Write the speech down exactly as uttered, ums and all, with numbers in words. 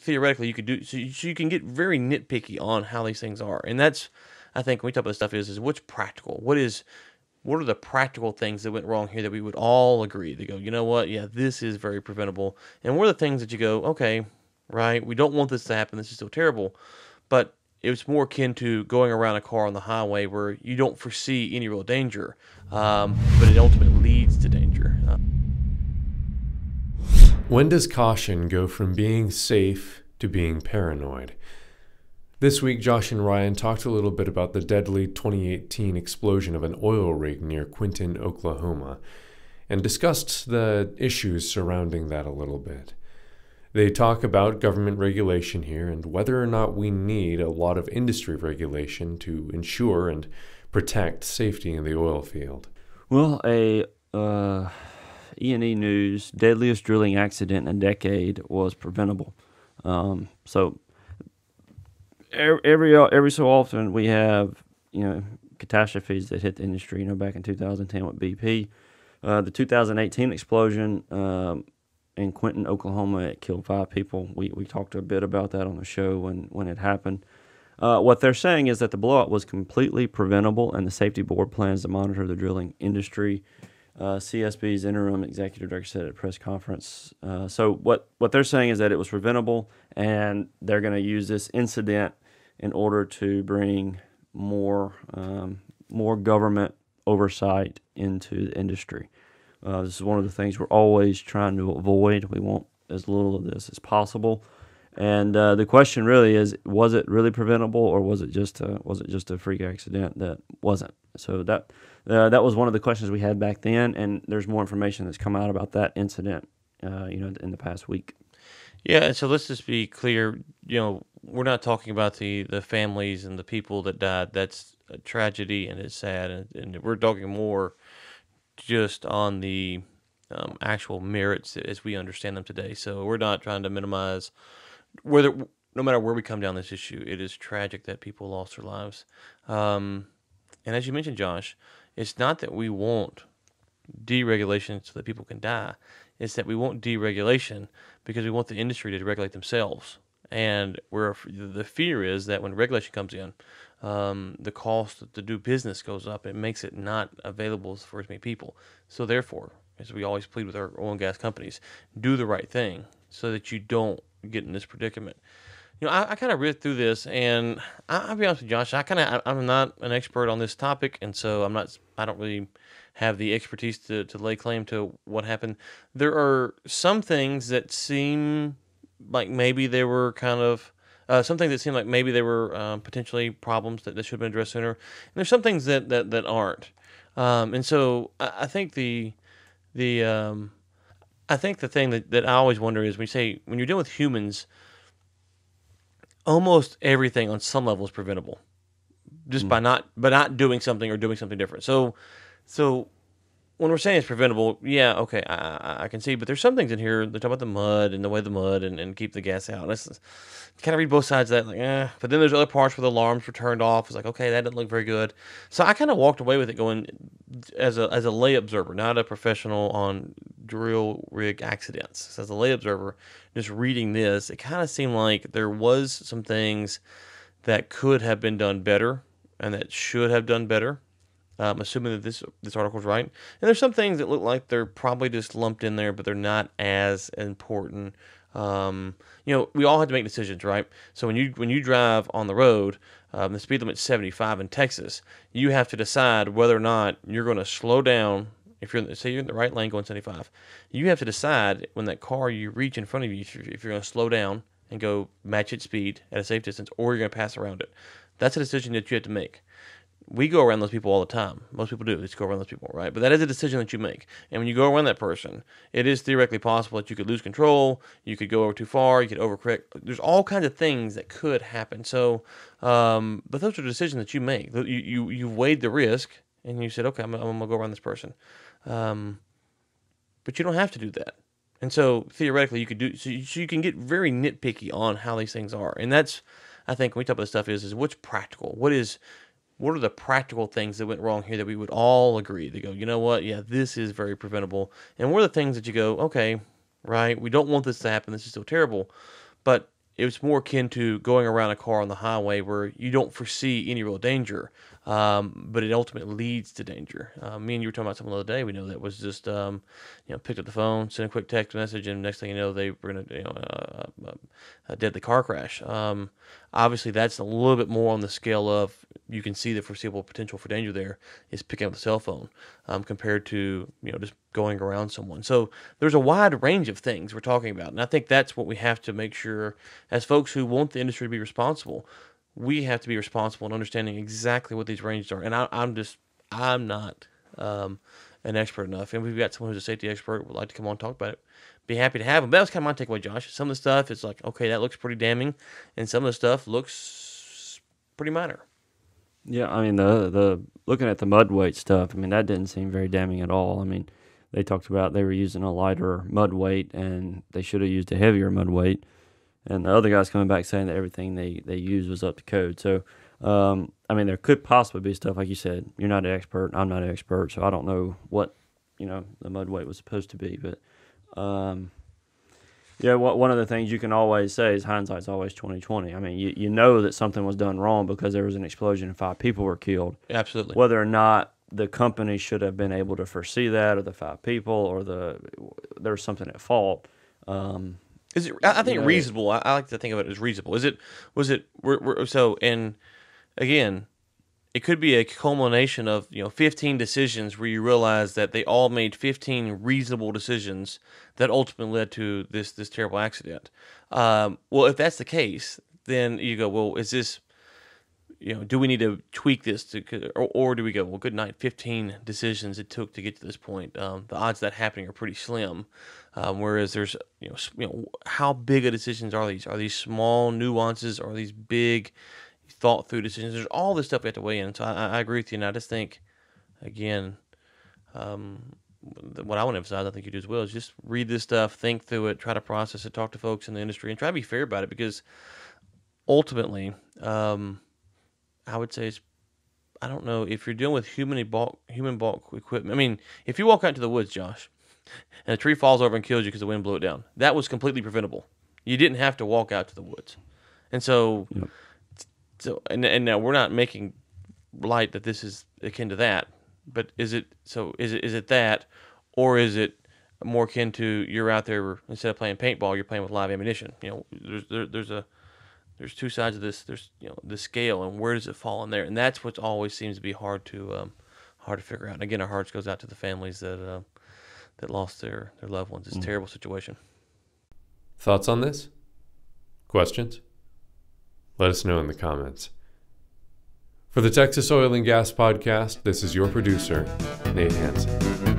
theoretically you could do, so you, so you can get very nitpicky on how these things are. And that's, I think, when we talk about this stuff is, is what's practical. What is, what are the practical things that went wrong here that we would all agree to go, you know what? Yeah, this is very preventable. And what are the things that you go, okay, right? We don't want this to happen. This is so terrible. But it's more akin to going around a car on the highway where you don't foresee any real danger, um, but it ultimately leads to danger. Uh, When does caution go from being safe to being paranoid? This week, Josh and Ryan talked a little bit about the deadly twenty eighteen explosion of an oil rig near Quinton, Oklahoma, and discussed the issues surrounding that a little bit. They talk about government regulation here and whether or not we need a lot of industry regulation to ensure and protect safety in the oil field. Well, a... Uh... E and E News, deadliest drilling accident in a decade was preventable. Um, so every, every every so often we have, you know, catastrophes that hit the industry. You know, back in two thousand ten with B P, uh, the two thousand eighteen explosion um, in Quinton, Oklahoma, it killed five people. We, we talked a bit about that on the show when, when it happened. Uh, what they're saying is that the blowout was completely preventable and the safety board plans to monitor the drilling industry. Uh, C S B's interim executive director said at a press conference. Uh, so what, what they're saying is that it was preventable, and they're going to use this incident in order to bring more, um, more government oversight into the industry. Uh, this is one of the things we're always trying to avoid. We want as little of this as possible. And uh, the question really is, was it really preventable, or was it just a, was it just a freak accident that wasn't? So that uh, that was one of the questions we had back then, and there's more information that's come out about that incident, uh, you know, in the past week. Yeah, and so let's just be clear. You know, we're not talking about the the families and the people that died. That's a tragedy, and it's sad, and, and we're talking more just on the um, actual merits as we understand them today. So we're not trying to minimize. Whether, no matter where we come down this issue, it is tragic that people lost their lives. Um, and as you mentioned, Josh, it's not that we want deregulation so that people can die. It's that we want deregulation because we want the industry to regulate themselves. And we're, the fear is that when regulation comes in, um, the cost to do business goes up. It makes it not available for as many people. So therefore, as we always plead with our oil and gas companies, do the right thing so that you don't get in this predicament. You know, I, I kind of read through this, and I, I'll be honest with Josh, I kind of, I'm not an expert on this topic, and so I'm not, I don't really have the expertise to, to lay claim to what happened. There are some things that seem like maybe they were kind of, uh, some things that seem like maybe they were um, potentially problems that, that should have been addressed sooner, and there's some things that, that, that aren't. Um, and so I, I think the, the, um, I think the thing that, that I always wonder is when you say, when you're dealing with humans, almost everything on some level is preventable just mm. by not, by not doing something or doing something different. So, so when we're saying it's preventable, yeah, okay, I, I can see, but there's some things in here. They talk about the mud and the way the mud and, and keep the gas out. Let's kind of read both sides of that. Like, eh. But then there's other parts where the alarms were turned off. It's like, okay, that didn't look very good. So I kind of walked away with it going as a, as a lay observer, not a professional on drill rig accidents. So as a lay observer, just reading this, it kind of seemed like there was some things that could have been done better and that should have done better, um, assuming that this this article's right. And there's some things that look like they're probably just lumped in there, but they're not as important. Um, you know, we all have to make decisions, right? So when you when you drive on the road, um, the speed limit's seventy-five in Texas. You have to decide whether or not you're going to slow down. If you're in the, say you're in the right lane going seventy-five, you have to decide when that car you reach in front of you if you're, if you're going to slow down and go match its speed at a safe distance, or you're going to pass around it. That's a decision that you have to make. We go around those people all the time. Most people do. They just go around those people, right? But that is a decision that you make. And when you go around that person, it is theoretically possible that you could lose control. You could go over too far. You could overcorrect. There's all kinds of things that could happen. So, um, but those are decisions that you make. You you you weighed the risk and you said, okay, I'm, I'm gonna go around this person. Um, but you don't have to do that. And so theoretically you could do, so you, so you can get very nitpicky on how these things are. And that's, I think when we talk about this stuff is, is what's practical, what is, what are the practical things that went wrong here that we would all agree to go, you know what? Yeah, this is very preventable. And what are the things that you go, okay, right. We don't want this to happen. This is so terrible, but it was more akin to going around a car on the highway where you don't foresee any real danger, um, but it ultimately leads to danger. Uh, me and you were talking about something the other day. We know that was just, um, you know, picked up the phone, sent a quick text message, and next thing you know, they were going to, you know, uh, a deadly car crash. Um, obviously, that's a little bit more on the scale of you can see the foreseeable potential for danger there is picking up the cell phone um, compared to, you know, just going around someone. So there's a wide range of things we're talking about. And I think that's what we have to make sure, as folks who want the industry to be responsible, we have to be responsible in understanding exactly what these ranges are. And I, I'm just, I'm not um, an expert enough. And we've got someone who's a safety expert would like to come on and talk about it. Be happy to have them. But that was kind of my takeaway, Josh. Some of the stuff, it's like, okay, that looks pretty damning. And some of the stuff looks pretty minor. Yeah, I mean, the the looking at the mud weight stuff, I mean, that didn't seem very damning at all. I mean, they talked about they were using a lighter mud weight and they should have used a heavier mud weight. And the other guy's coming back saying that everything they, they used was up to code. So, um, I mean, there could possibly be stuff, like you said, you're not an expert, I'm not an expert, so I don't know what, you know, the mud weight was supposed to be. But, um, yeah, what, one of the things you can always say is hindsight's always twenty twenty. I mean, you, you know that something was done wrong because there was an explosion and five people were killed. Absolutely. Whether or not the company should have been able to foresee that, or the five people, or the there's something at fault. Um, Is it? I, I think you know, reasonable. I, I like to think of it as reasonable. Is it? Was it? We're, we're, so, and again, it could be a culmination of you know fifteen decisions where you realize that they all made fifteen reasonable decisions that ultimately led to this this terrible accident. Um, well, if that's the case, then you go, well, is this? You know, do we need to tweak this, to, or, or do we go, well, good night, fifteen decisions it took to get to this point. Um, the odds of that happening are pretty slim, um, whereas there's, you know, you know, how big of decisions are these? Are these small nuances? Are these big thought-through decisions? There's all this stuff we have to weigh in, so I, I agree with you, and I just think, again, um, what I want to emphasize, I think you do as well, is just read this stuff, think through it, try to process it, talk to folks in the industry, and try to be fair about it, because ultimately... Um, I would say it's, I don't know, if you're dealing with human bulk, human bulk equipment. I mean, if you walk out into the woods, Josh, and a tree falls over and kills you because the wind blew it down, that was completely preventable. You didn't have to walk out to the woods. And so, yep. so and, and now we're not making light that this is akin to that, but is it, so is it, is it that, or is it more akin to you're out there, instead of playing paintball, you're playing with live ammunition? You know, there's, there, there's a, There's two sides of this. There's you know the scale, and where does it fall in there? And that's what always seems to be hard to um, hard to figure out. And again, our hearts goes out to the families that uh, that lost their their loved ones. It's mm. a terrible situation. Thoughts on this? Questions? Let us know in the comments. For the Texas Oil and Gas Podcast, this is your producer, Nate Hansen.